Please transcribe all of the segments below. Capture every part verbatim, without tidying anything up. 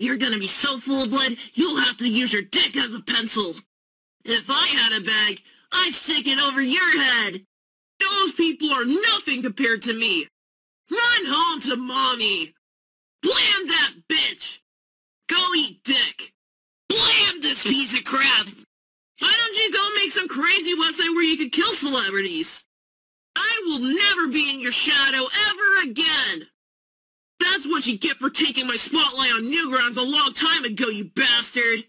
You're gonna be so full of blood, you'll have to use your dick as a pencil. If I had a bag, I'd stick it over your head. Those people are nothing compared to me. Run home to mommy. Blam that bitch. Go eat dick. Blam this piece of crap. Why don't you go make some crazy website where you could kill celebrities? I will never be in your shadow ever again. That's what you get for taking my spotlight on Newgrounds a long time ago, you bastard.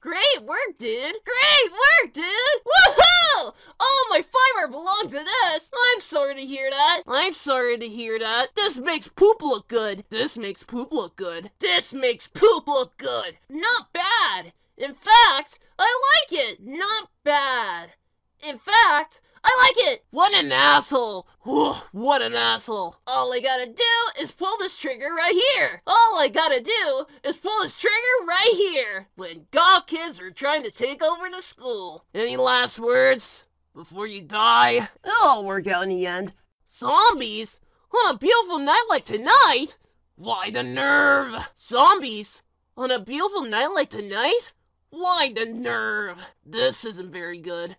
Great work, dude! Great work, dude! Woohoo! All my fiber belonged to this! I'm sorry to hear that. I'm sorry to hear that. This makes poop look good. This makes poop look good. This makes poop look good. Not bad. In fact, I like it. Not bad. In fact, I like it! What an asshole! Whew, what an asshole! All I gotta do is pull this trigger right here! All I gotta do is pull this trigger right here! When Goth kids are trying to take over the school! Any last words? Before you die? It'll all work out in the end. Zombies? On a beautiful night like tonight? Why the nerve? Zombies? On a beautiful night like tonight? Why the nerve? This isn't very good.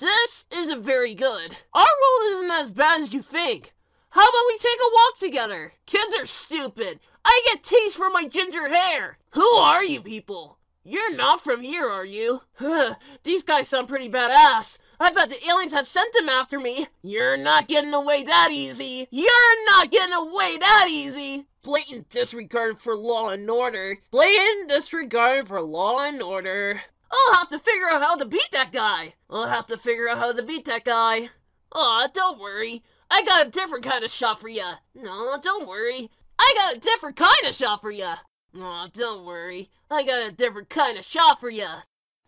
This isn't very good. Our world isn't as bad as you think. How about we take a walk together? Kids are stupid. I get teased for my ginger hair. Who are you people? You're not from here, are you? These guys sound pretty badass. I bet the aliens have sent them after me. You're not getting away that easy. You're not getting away that easy. Blatant disregard for law and order. Blatant disregard for law and order. I'll have to figure out how to beat that guy! I'll have to figure out how to beat that guy. Aw, oh, don't worry. I got a different kind of shot for ya. No, don't worry. I got a different kind of shot for ya. Aw, oh, don't worry. I got a different kind of shot for ya.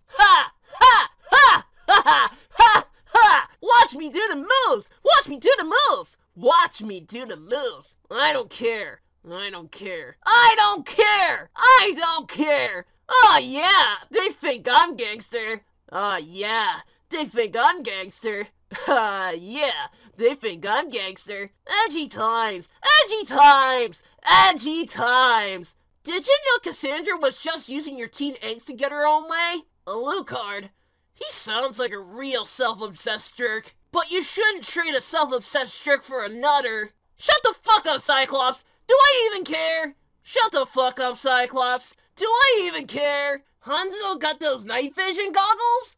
Ha! Ha! Ha! Ha! Ha! Ha! Ha! Watch me do the moves! Watch me do the moves! Watch me do the moves! I don't care. I don't care. I don't care! I don't care! Oh yeah, they think I'm gangster. Oh yeah, they think I'm gangster. Uh, yeah, they think I'm gangster. Edgy times, edgy times, edgy times. Did you know Cassandra was just using your teen angst to get her own way? Alucard, he sounds like a real self-obsessed jerk. But you shouldn't trade a self-obsessed jerk for another. Shut the fuck up, Cyclops. Do I even care? Shut the fuck up, Cyclops. Do I even care? Hanzo got those night vision goggles?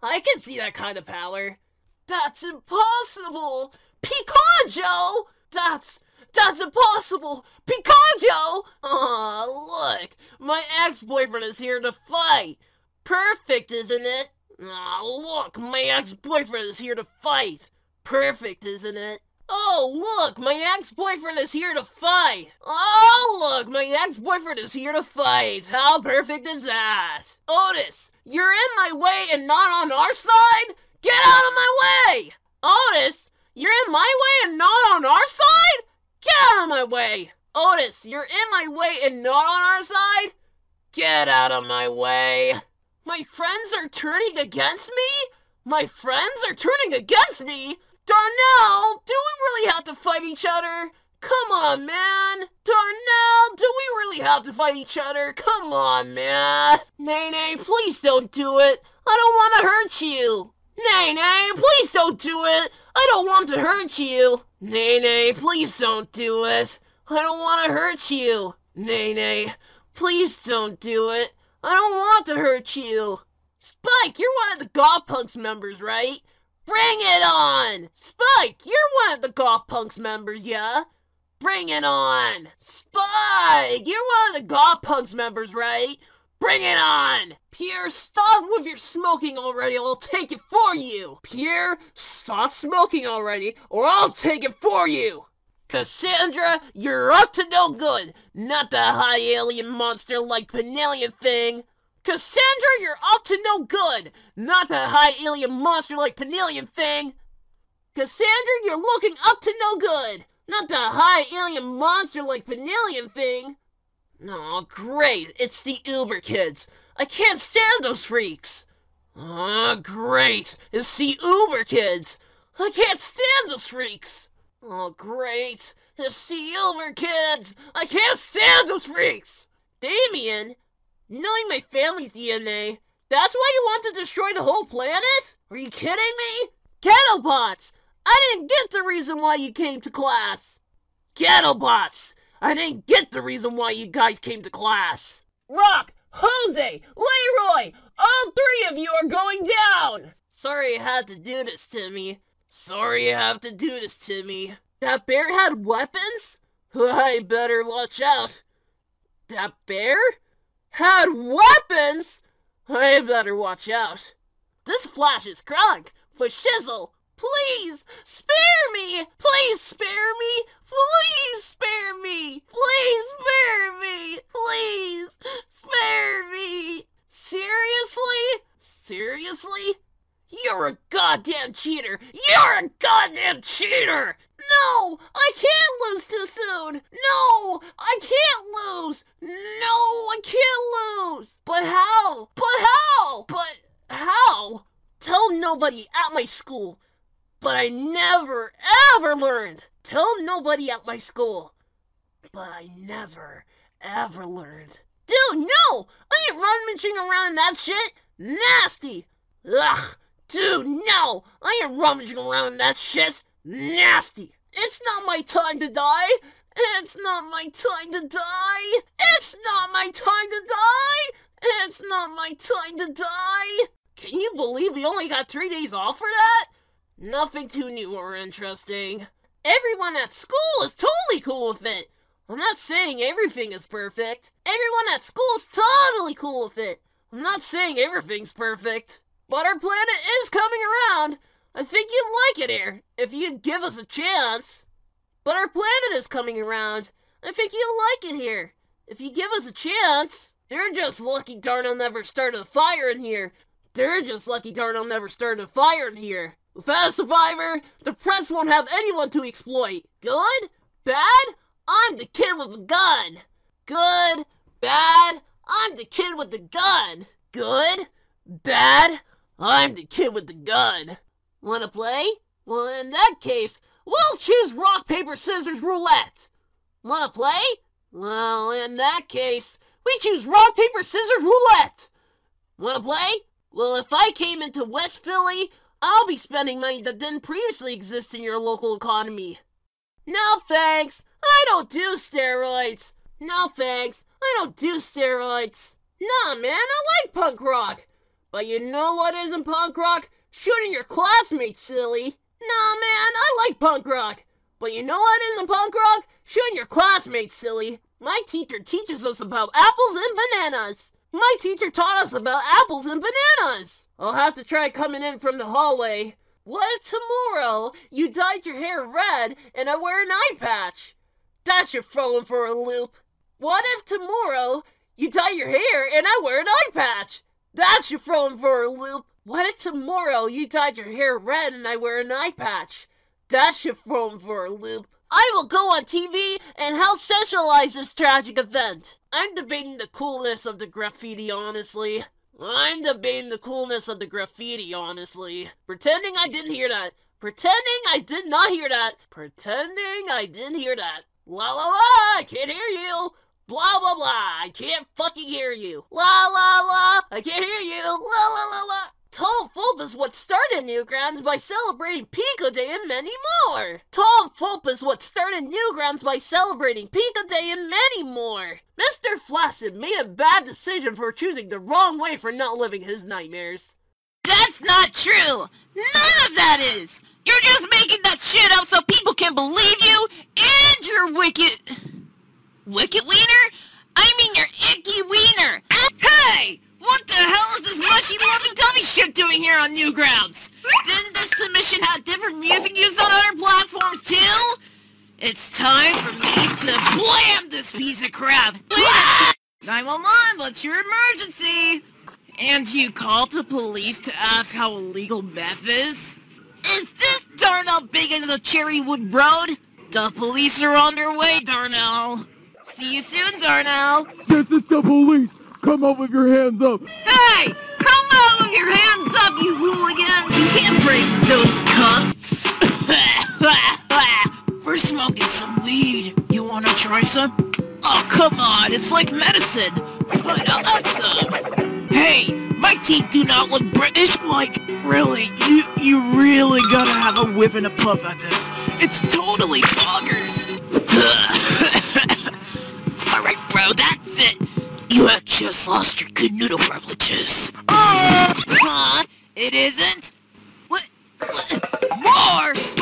I can see that kind of power. That's impossible! Piconjo! That's... that's impossible! Piconjo! Aw, look! My ex-boyfriend is here to fight! Perfect, isn't it? Aw, look! My ex-boyfriend is here to fight! Perfect, isn't it? Oh, look, my ex-boyfriend is here to fight. Oh, look, my ex-boyfriend is here to fight. How perfect is that? Otis, you're in my way and not on our side? Get out of my way! Otis, you're in my way and not on our side? Get out of my way! Otis, you're in my way and not on our side? Get out of my way! My friends are turning against me? My friends are turning against me? Darnell, do we really have to fight each other? Come on, man. Darnell, do we really have to fight each other? Come on, man. Nene, please don't do it. I don't want to hurt you. Nene, please don't do it. I don't want to hurt you. Nene, please don't do it. I don't want to hurt you. Nene, please don't do it. I don't want to hurt you. Spike, you're one of the Goth Punks members, right? Bring it on! Spike, you're one of the Goth Punks members, yeah? Bring it on! Spike, you're one of the Goth Punks members, right? Bring it on! Pierre, stop with your smoking already, or I'll take it for you! Pierre, stop smoking already, or I'll take it for you! Cassandra, you're up to no good! Not the high alien monster like Penelian thing! Cassandra, you're up to no good! Not that high alien monster like Penelian thing! Cassandra, you're looking up to no good! Not that high alien monster like Penelian thing! Oh, great, it's the Uber kids. I can't stand those freaks. Uh, great! It's the Uber kids! I can't stand the freaks! Oh, great! It's the Uber kids! I can't stand those freaks! Damien, knowing my family's D N A, that's why you want to destroy the whole planet? Are you kidding me? Kettlebots! I didn't get the reason why you came to class! Kettlebots! I didn't get the reason why you guys came to class! Rock! Jose! Leroy! All three of you are going down! Sorry you had to do this to me. Sorry you have to do this to me. That bear had weapons? I better watch out. That bear? Had weapons? I better watch out. This Flash is crunk for shizzle. Please, spare me! Please spare me! Please spare me! Please spare me! Please spare me! Seriously? Seriously? You're a goddamn cheater! You're a goddamn cheater! No! I can't lose too soon! No! I can't lose! No! I can't lose! But how? But how? But how? Tell nobody at my school! But I never, ever learned! Tell nobody at my school. But I never, ever learned. Dude, no! I ain't rummaging around in that shit! Nasty! Ugh! Dude, no! I ain't rummaging around in that shit! Nasty! It's not my time to die! It's not my time to die! It's not my time to die! It's not my time to die! Can you believe we only got three days off for that? Nothing too new or interesting. Everyone at school is totally cool with it. I'm not saying everything is perfect. Everyone at school is totally cool with it. I'm not saying everything's perfect. But our planet is coming around. I think you'd like it here, if you'd give us a chance. But our planet is coming around. I think you'd like it here, if you give us a chance. They're just lucky Darnell never started a fire in here. They're just lucky Darnell never started a fire in here. Without a survivor, the press won't have anyone to exploit. Good? Bad? I'm the kid with the gun. Good? Bad? I'm the kid with the gun. Good? Bad? I'm the kid with the gun. Wanna play? Well, in that case, we'll choose rock, paper, scissors, roulette. Wanna play? Well, in that case, we choose rock, paper, scissors, roulette. Wanna play? Well, if I came into West Philly, I'll be spending money that didn't previously exist in your local economy. No thanks, I don't do steroids. No thanks, I don't do steroids. Nah man, I like punk rock. But you know what isn't punk rock? Shooting your classmates, silly. Nah man, I like punk rock. But you know what isn't punk rock? Shooting your classmates, silly. My teacher teaches us about apples and bananas. My teacher taught us about apples and bananas! I'll have to try coming in from the hallway. What if tomorrow you dyed your hair red and I wear an eye patch? That should throw him for a loop. What if tomorrow you dye your hair and I wear an eye patch? That should throw him for a loop. What if tomorrow you dyed your hair red and I wear an eye patch? That should throw him for a loop. I will go on T V and help centralize this tragic event. I'm debating the coolness of the graffiti, honestly. I'm debating the coolness of the graffiti, honestly. Pretending I didn't hear that. Pretending I did not hear that. Pretending I didn't hear that. La la la, I can't hear you. Blah blah blah, I can't fucking hear you. La la la, I can't hear you. La la la la. Tom Fulp is what started Newgrounds by celebrating Pico Day and many more! Tom Fulp is what started Newgrounds by celebrating Pico Day and many more! Mister Flaccid made a bad decision for choosing the wrong way for not living his nightmares. That's not true! None of that is! You're just making that shit up so people can believe you and your wicked... Wicked wiener? I mean your icky wiener! Hey! What the hell is this mushy-loving dummy shit doing here on Newgrounds? Didn't this submission have different music used on other platforms, too? It's time for me to blam this piece of crap! nine one one, what's your emergency? And you called the police to ask how illegal meth is? Is this Darnell big into the Cherrywood Road? The police are on their way, Darnell. See you soon, Darnell. This is the police! Come up with your hands up! Hey! Come Throw your hands up, you hooligans! You can't break those cuffs! We're smoking some weed. You wanna try some? Oh, come on, it's like medicine! Put us up! Hey, my teeth do not look British, like, really, you, you really gotta have a whiff and a puff at this. It's totally foggers! Alright, bro, that's it! You have just lost your good noodle privileges. Uh, huh? It isn't? What? What? More?